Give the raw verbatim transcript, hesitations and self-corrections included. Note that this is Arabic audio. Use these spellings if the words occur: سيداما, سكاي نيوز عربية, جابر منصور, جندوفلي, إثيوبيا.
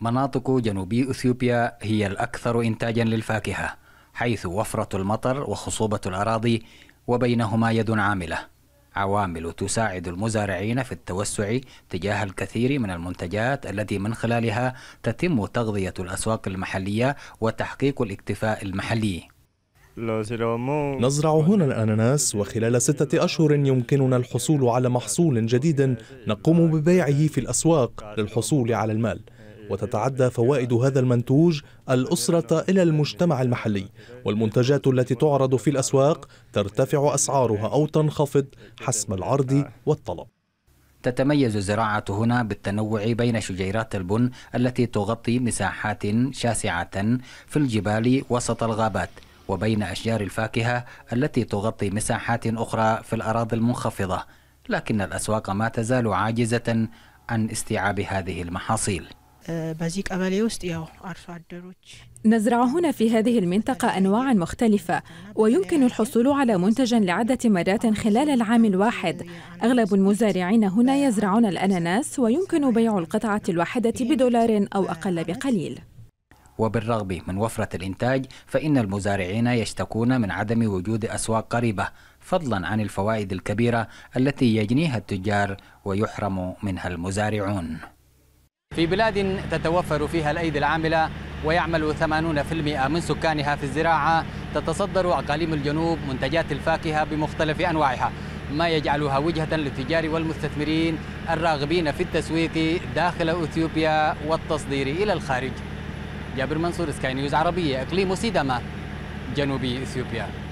مناطق جنوبي إثيوبيا هي الأكثر إنتاجا للفاكهة، حيث وفرة المطر وخصوبة الأراضي وبينهما يد عاملة، عوامل تساعد المزارعين في التوسع تجاه الكثير من المنتجات التي من خلالها تتم تغذية الأسواق المحلية وتحقيق الاكتفاء المحلي. نزرع هنا الأناناس، وخلال ستة أشهر يمكننا الحصول على محصول جديد نقوم ببيعه في الأسواق للحصول على المال، وتتعدى فوائد هذا المنتوج الأسرة إلى المجتمع المحلي، والمنتجات التي تعرض في الأسواق ترتفع أسعارها أو تنخفض حسب العرض والطلب. تتميز الزراعة هنا بالتنوع بين شجيرات البن التي تغطي مساحات شاسعة في الجبال وسط الغابات، وبين أشجار الفاكهة التي تغطي مساحات أخرى في الأراضي المنخفضة، لكن الأسواق ما تزال عاجزة عن استيعاب هذه المحاصيل. نزرع هنا في هذه المنطقة أنواع مختلفة، ويمكن الحصول على منتج لعدة مرات خلال العام الواحد. أغلب المزارعين هنا يزرعون الأناناس، ويمكن بيع القطعة الواحدة بدولار أو أقل بقليل. وبالرغم من وفرة الإنتاج، فإن المزارعين يشتكون من عدم وجود أسواق قريبة، فضلا عن الفوائد الكبيرة التي يجنيها التجار ويحرم منها المزارعون. في بلاد تتوفر فيها الأيدي العاملة ويعمل ثمانين بالمئة من سكانها في الزراعة، تتصدر أقاليم الجنوب منتجات الفاكهة بمختلف أنواعها، ما يجعلها وجهة للتجار والمستثمرين الراغبين في التسويق داخل إثيوبيا والتصدير إلى الخارج. جابر منصور، سكاي نيوز عربية، إقليم سيداما، جنوب إثيوبيا.